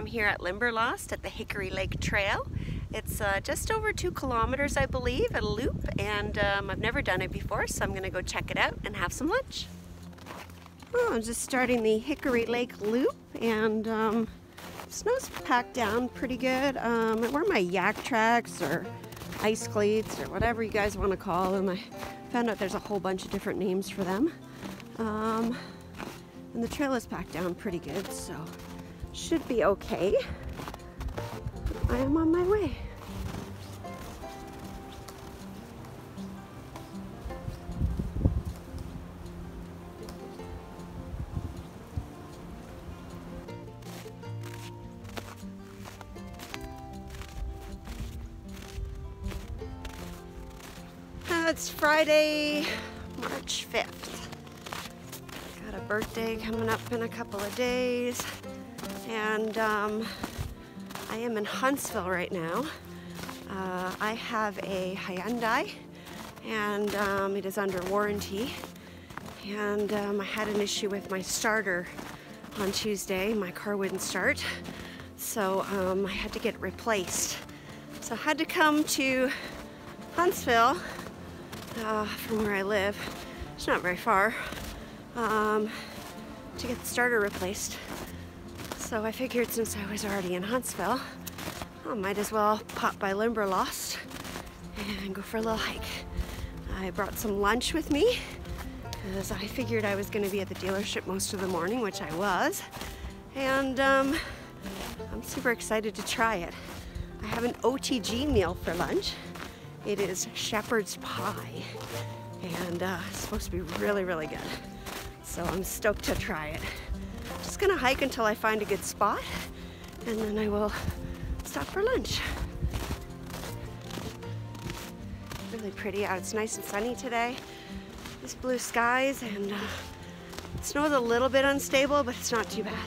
am here at Limberlost at the Hickory Lake Trail. It's just over 2 kilometers, I believe, at a loop, and I've never done it before, so I'm gonna go check it out and have some lunch. Well, I'm just starting the Hickory Lake Loop, and snow's packed down pretty good. I wear my yak tracks or ice cleats or whatever you guys want to call them. I found out there's a whole bunch of different names for them. And the trail is packed down pretty good, so should be okay. I am on my way. It's Friday, March 5th. Got a birthday coming up in a couple of days, and I am in Huntsville right now. I have a Hyundai, and it is under warranty. And I had an issue with my starter on Tuesday. My car wouldn't start, so I had to get it replaced. So I had to come to Huntsville from where I live. It's not very far to get the starter replaced. So I figured since I was already in Huntsville, I might as well pop by Limberlost and go for a little hike. I brought some lunch with me because I figured I was going to be at the dealership most of the morning, which I was. And I'm super excited to try it. I have an OTG meal for lunch. It is shepherd's pie, and it's supposed to be really, really good. So I'm stoked to try it. I'm just gonna hike until I find a good spot, and then I will stop for lunch. Really pretty out. It's nice and sunny today. These blue skies, and snow is a little bit unstable, but it's not too bad.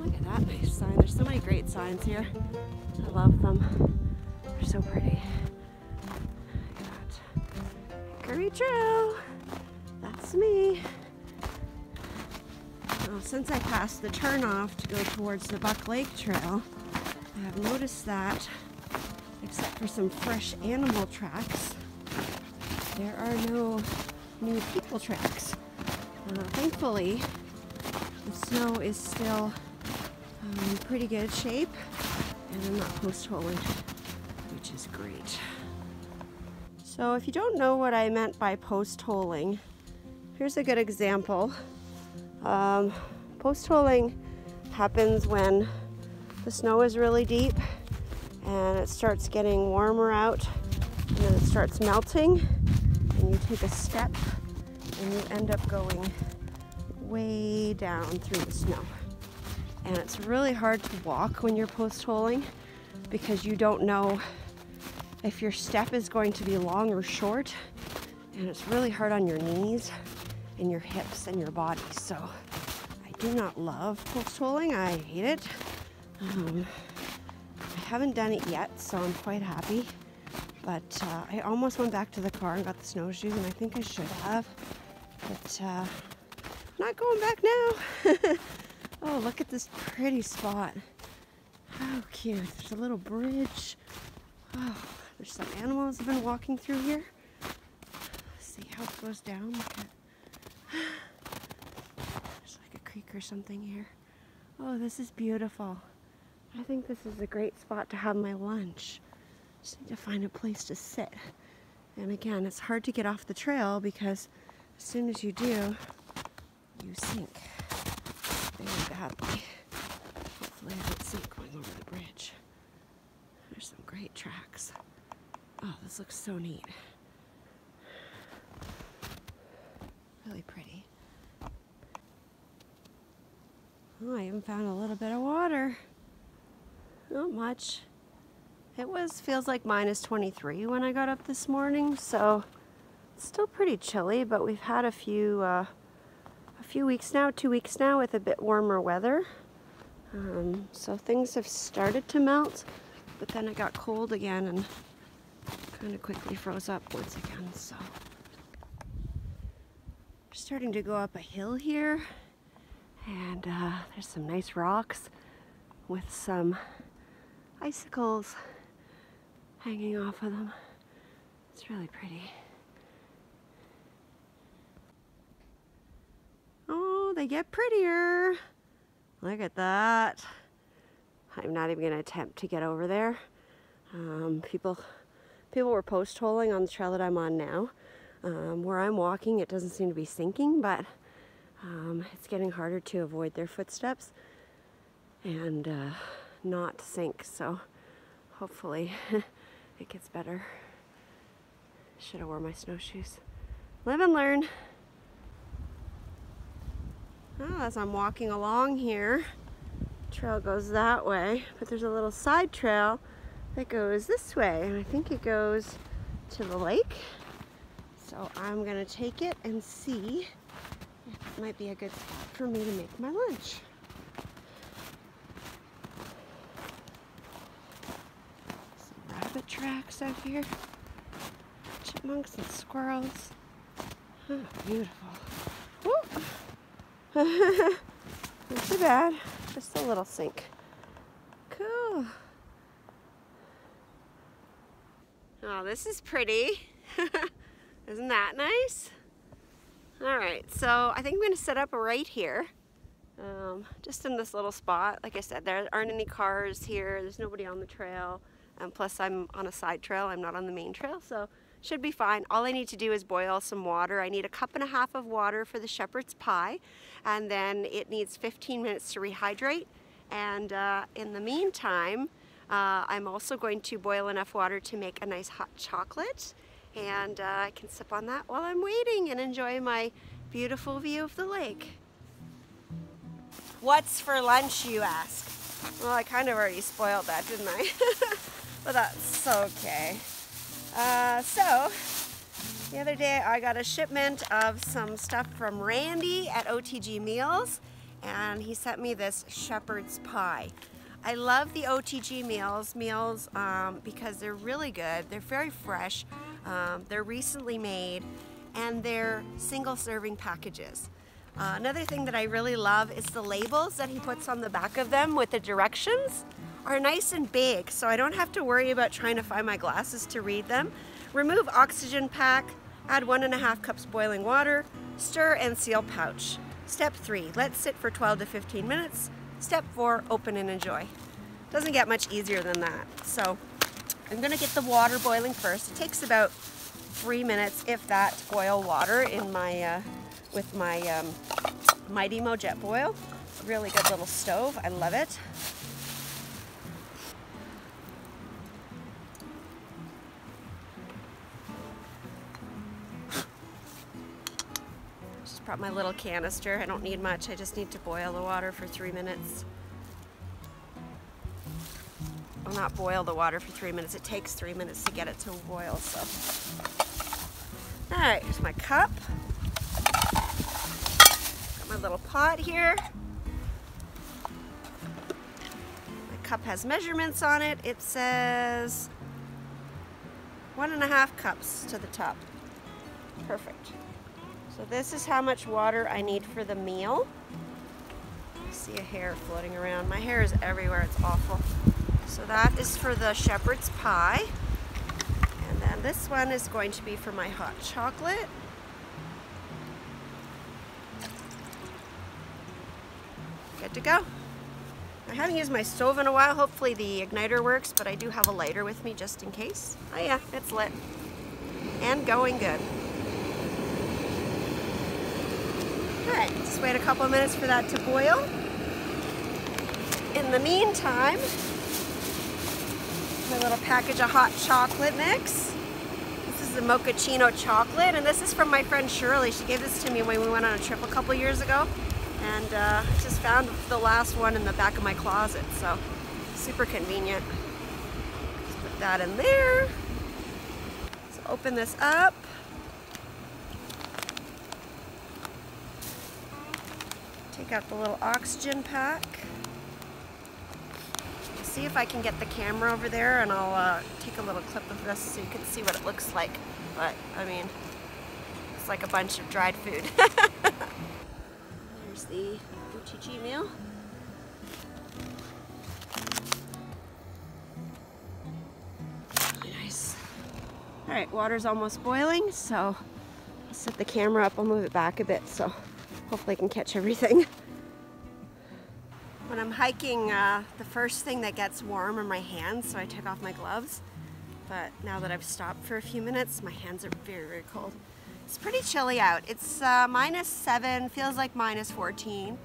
Look at that nice sign. There's so many great signs here. I love them. They're so pretty. Hickory Trail, that's me. Well, since I passed the turnoff to go towards the Buck Lake Trail, I have noticed that, except for some fresh animal tracks, there are no new people tracks. Thankfully, the snow is still in pretty good shape, and I'm not post-holing, which is great. So if you don't know what I meant by post-holing, here's a good example. Post-holing happens when the snow is really deep and it starts getting warmer out, and then it starts melting, and you take a step and you end up going way down through the snow. And it's really hard to walk when you're post-holing because you don't know if your step is going to be long or short, and it's really hard on your knees and your hips and your body. So I do not love post-holing. I hate it. I haven't done it yet, so I'm quite happy, but I almost went back to the car and got the snowshoes, and I think I should have, but not going back now. Oh, look at this pretty spot. How cute. There's a little bridge. Oh, there's some animals have been walking through here. See how it goes down? Look at, there's like a creek or something here. Oh, this is beautiful. I think this is a great spot to have my lunch. Just need to find a place to sit. And again, it's hard to get off the trail because as soon as you do, you sink very badly. Hopefully I don't sink going over the bridge. There's some great tracks. Oh, this looks so neat. Really pretty. Oh, I even found a little bit of water. Not much. It feels like minus 23 when I got up this morning, so it's still pretty chilly, but we've had a few weeks now, 2 weeks now, with a bit warmer weather. So things have started to melt. But then it got cold again and kind of quickly froze up once again, so. We're starting to go up a hill here, and there's some nice rocks. with some icicles hanging off of them. It's really pretty. Oh, they get prettier. Look at that. I'm not even going to attempt to get over there. People were post holing on the trail that I'm on now. Where I'm walking, it doesn't seem to be sinking, but it's getting harder to avoid their footsteps and not sink, so hopefully it gets better. Should have worn my snowshoes. Live and learn. Well, as I'm walking along here, trail goes that way, but there's a little side trail that goes this way, and I think it goes to the lake. So I'm gonna take it and see if it might be a good spot for me to make my lunch. Some rabbit tracks out here, chipmunks and squirrels. Oh, beautiful. Woo! Not too bad, just a little sink. Cool. Oh, this is pretty. Isn't that nice? All right, so I think I'm gonna set up right here, just in this little spot. Like I said, there aren't any cars here, there's nobody on the trail, and plus I'm on a side trail, I'm not on the main trail, so should be fine. All I need to do is boil some water. I need 1.5 cups of water for the shepherd's pie, and then it needs 15 minutes to rehydrate. And in the meantime, I'm also going to boil enough water to make a nice hot chocolate. And I can sip on that while I'm waiting and enjoy my beautiful view of the lake. What's for lunch, you ask? Well, I kind of already spoiled that, didn't I? But that's okay. So the other day I got a shipment of some stuff from Randy at OTG Meals, and he sent me this shepherd's pie. I love the OTG meals because they're really good. They're very fresh. They're recently made, and they're single serving packages. Another thing that I really love is the labels that he puts on the back of them with the directions are nice and big, so I don't have to worry about trying to find my glasses to read them. Remove oxygen pack, add 1.5 cups boiling water, stir and seal pouch. Step 3, let sit for 12 to 15 minutes. Step 4, open and enjoy. Doesn't get much easier than that. So I'm gonna get the water boiling first. It takes about 3 minutes, if that, to boil water in my, with my Mighty Mo Jetboil. Really good little stove, I love it. Just brought my little canister. I don't need much, I just need to boil the water for 3 minutes. Not boil the water for 3 minutes. It takes 3 minutes to get it to boil, so. All right, here's my cup. Got my little pot here. My cup has measurements on it. It says 1.5 cups to the top. Perfect. So this is how much water I need for the meal. I see a hair floating around. My hair is everywhere, it's awful. So that is for the shepherd's pie. And then this one is going to be for my hot chocolate. Good to go. I haven't used my stove in a while. Hopefully the igniter works, but I do have a lighter with me just in case. Oh yeah, it's lit. And going good. All right, just wait a couple of minutes for that to boil. In the meantime, my little package of hot chocolate mix. This is the mochaccino chocolate, and this is from my friend Shirley. She gave this to me when we went on a trip a couple years ago, and I just found the last one in the back of my closet, so super convenient. Just put that in there. So open this up. Take out the little oxygen pack. See if I can get the camera over there, and I'll take a little clip of this so you can see what it looks like. But I mean, it's like a bunch of dried food. There's the OTG meal. All right, water's almost boiling, so I'll set the camera up. I'll move it back a bit so hopefully I can catch everything. When I'm hiking, the first thing that gets warm are my hands, so I took off my gloves. But now that I've stopped for a few minutes, my hands are very, very cold. It's pretty chilly out. It's -7, feels like -14.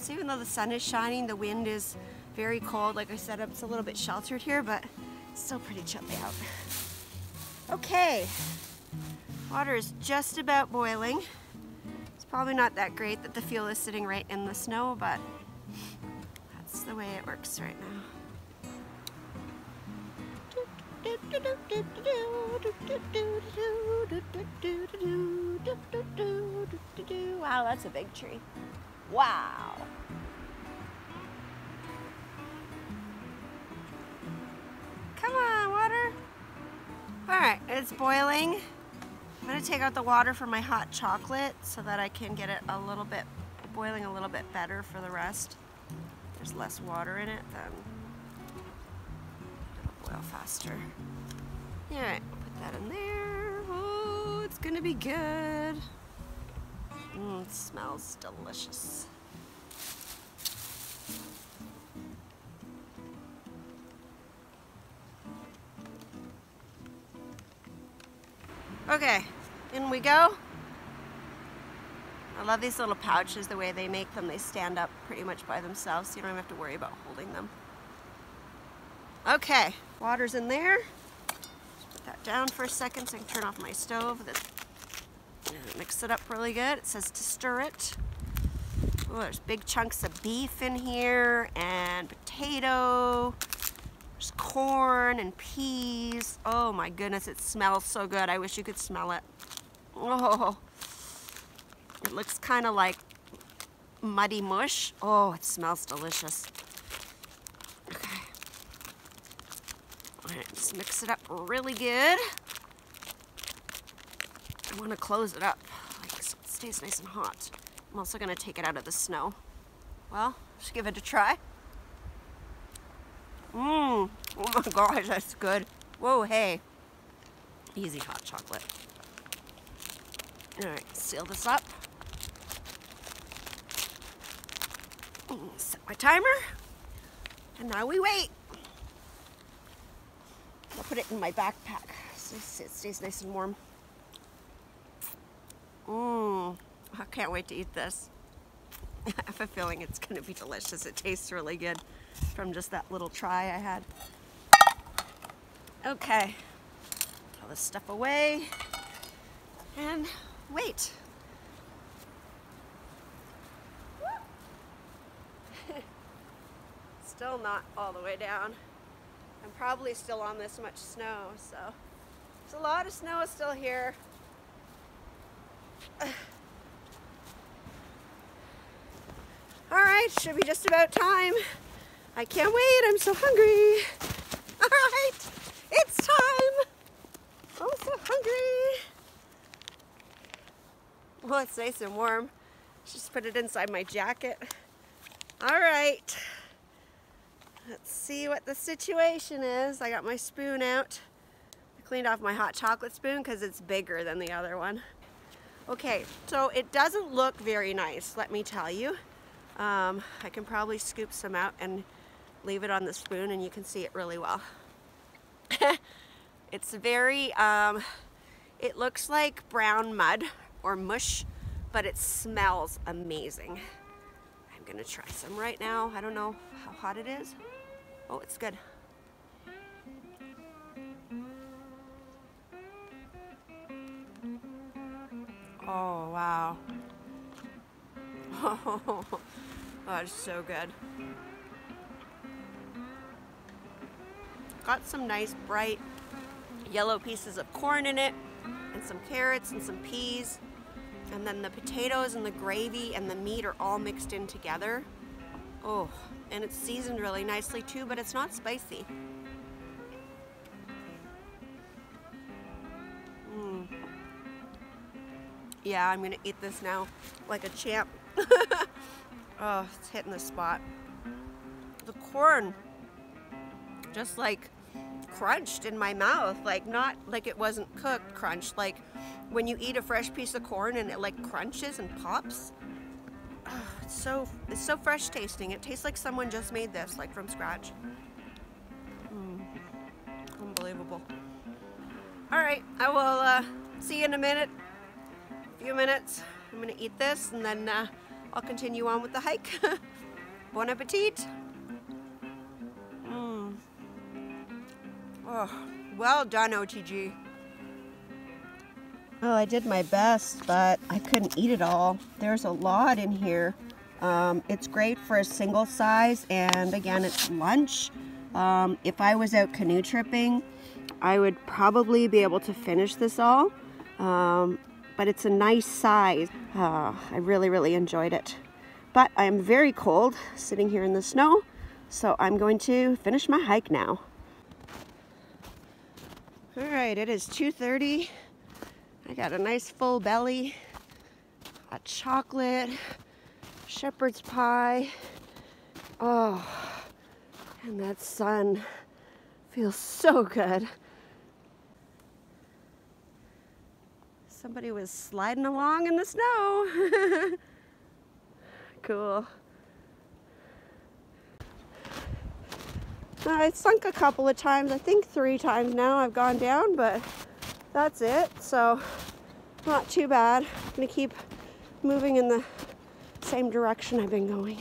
So even though the sun is shining, the wind is very cold. Like I said, it's a little bit sheltered here, but it's still pretty chilly out. Okay, water is just about boiling. It's probably not that great that the fuel is sitting right in the snow, but that's the way it works right now. Wow, that's a big tree. Wow. Come on, water. All right, it's boiling. I'm gonna take out the water for my hot chocolate so that I can get it a little bit, boiling a little bit better for the rest. There's less water in it, then it'll boil faster. All right, put that in there. Oh, it's gonna be good. It smells delicious. Okay, in we go. I love these little pouches, the way they make them. They stand up pretty much by themselves, so you don't even have to worry about holding them. Okay, water's in there. Just put that down for a second so I can turn off my stove. Mix it up really good. It says to stir it. Oh, there's big chunks of beef in here and potato. There's corn and peas. Oh my goodness, it smells so good. I wish you could smell it. Oh, it looks kind of like muddy mush. Oh, it smells delicious. Okay. All right, just mix it up really good. I want to close it up so it stays nice and hot. I'm also going to take it out of the snow. Well, just give it a try. Mmm. Oh my gosh, that's good. Whoa, hey. Easy hot chocolate. All right, seal this up. Set my timer. And now we wait. I'll put it in my backpack so it stays nice and warm. Mmm, I can't wait to eat this. I have a feeling it's going to be delicious. It tastes really good from just that little try I had. Okay, put all this stuff away and wait. Still not all the way down. I'm probably still on this much snow, so there's a lot of snow still here. All right, should be just about time. I can't wait, I'm so hungry. All right, it's time. I'm so hungry. Well, it's nice and warm. Just put it inside my jacket. All right, let's see what the situation is. I got my spoon out. I cleaned off my hot chocolate spoon because it's bigger than the other one. Okay, so it doesn't look very nice, let me tell you. I can probably scoop some out and leave it on the spoon and you can see it really well. It's very, it looks like brown mud or mush, but it smells amazing. I'm gonna try some right now. I don't know how hot it is. Oh, it's good. Oh, wow. Oh, that's so good. Got some nice bright yellow pieces of corn in it, and some carrots and some peas, and then the potatoes and the gravy and the meat are all mixed in together. Oh, and it's seasoned really nicely too, but it's not spicy. Yeah, I'm gonna eat this now like a champ. Oh, it's hitting the spot. The corn, just like crunched in my mouth, like not like it wasn't cooked crunched, like when you eat a fresh piece of corn and it like crunches and pops. Oh, it's so fresh tasting. It tastes like someone just made this like from scratch. Unbelievable. All right, I will see you in a few minutes. I'm gonna eat this and then I'll continue on with the hike. Bon appetit. Oh, well done, OTG. Well, I did my best, but I couldn't eat it all. There's a lot in here. It's great for a single size, and again, it's lunch. If I was out canoe tripping, I would probably be able to finish this all, but it's a nice size. I really, really enjoyed it. But I am very cold sitting here in the snow, so I'm going to finish my hike now. All right, it is 2:30. I got a nice full belly, hot chocolate, shepherd's pie. Oh, and that sun feels so good. Somebody was sliding along in the snow. Cool. I've sunk a couple of times, I think 3 times now I've gone down, but that's it, so not too bad. I'm gonna keep moving in the same direction I've been going.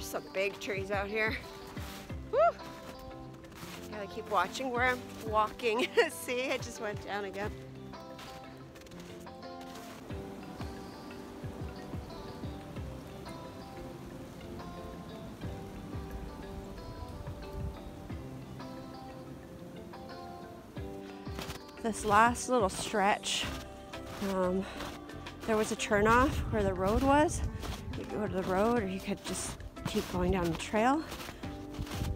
Some big trees out here. Woo! Gotta keep watching where I'm walking. See, I just went down again. This last little stretch, there was a turnoff where the road was. You could go to the road, or you could just keep going down the trail,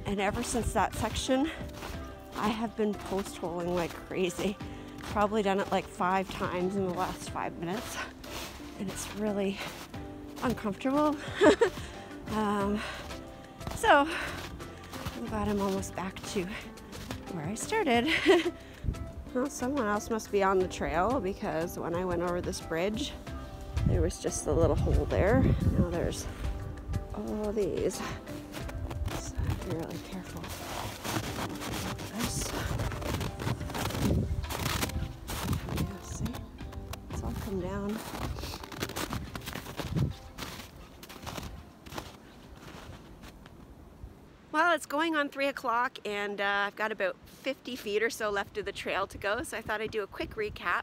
and ever since that section I have been post holing like crazy. Probably done it like 5 times in the last 5 minutes, and it's really uncomfortable. So I'm glad I'm almost back to where I started. Well, someone else must be on the trail, because when I went over this bridge there was just a little hole there. Now there's all these, so I have to be really careful. This. Yeah, see, it's all come down. Well, it's going on 3 o'clock, and I've got about 50 feet or so left of the trail to go, so I thought I'd do a quick recap.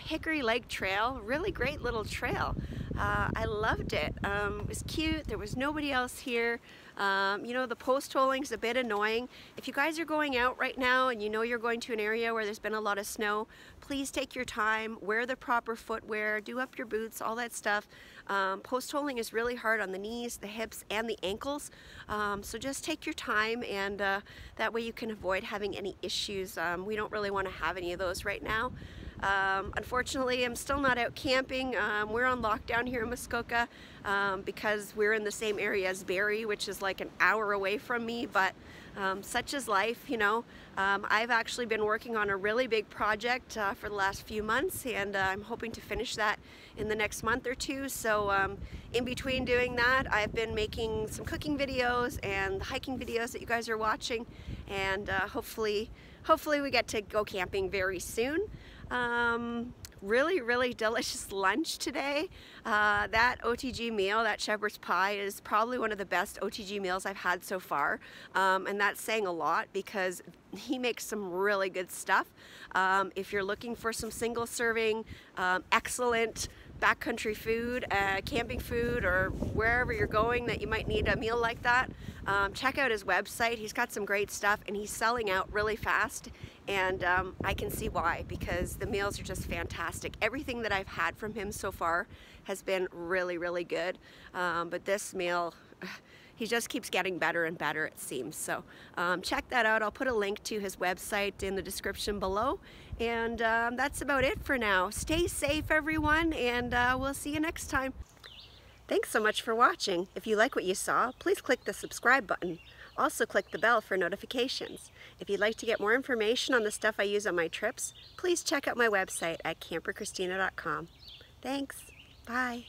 Hickory Lake Trail, really great little trail. I loved it. It was cute. There was nobody else here. You know, the post holing's a bit annoying. If you guys are going out right now and you know you're going to an area where there's been a lot of snow, please take your time, wear the proper footwear, do up your boots, all that stuff. Post holing is really hard on the knees, the hips, and the ankles. So just take your time, and that way you can avoid having any issues. We don't really want to have any of those right now. Unfortunately, I'm still not out camping. We're on lockdown here in Muskoka because we're in the same area as Barrie, which is like an hour away from me, but such is life, you know. I've actually been working on a really big project for the last few months, and I'm hoping to finish that in the next month or two. So in between doing that, I've been making some cooking videos and the hiking videos that you guys are watching, and hopefully we get to go camping very soon. Really, really delicious lunch today. That OTG meal, that shepherd's pie, is probably one of the best OTG meals I've had so far. And that's saying a lot, because he makes some really good stuff. If you're looking for some single serving, excellent backcountry food, camping food, or wherever you're going that you might need a meal like that, check out his website. He's got some great stuff and he's selling out really fast, and I can see why, because the meals are just fantastic. Everything that I've had from him so far has been really, really good, but this meal, he just keeps getting better and better, it seems. So check that out. I'll put a link to his website in the description below. And that's about it for now. Stay safe, everyone, and we'll see you next time. Thanks so much for watching. If you like what you saw, please click the subscribe button. Also click the bell for notifications. If you'd like to get more information on the stuff I use on my trips, please check out my website at camperchristina.com. Thanks. Bye.